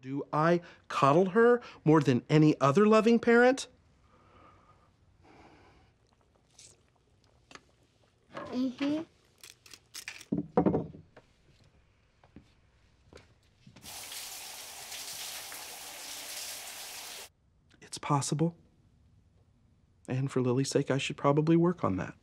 Do I coddle her more than any other loving parent? Mm-hmm. It's possible. And for Lily's sake, I should probably work on that.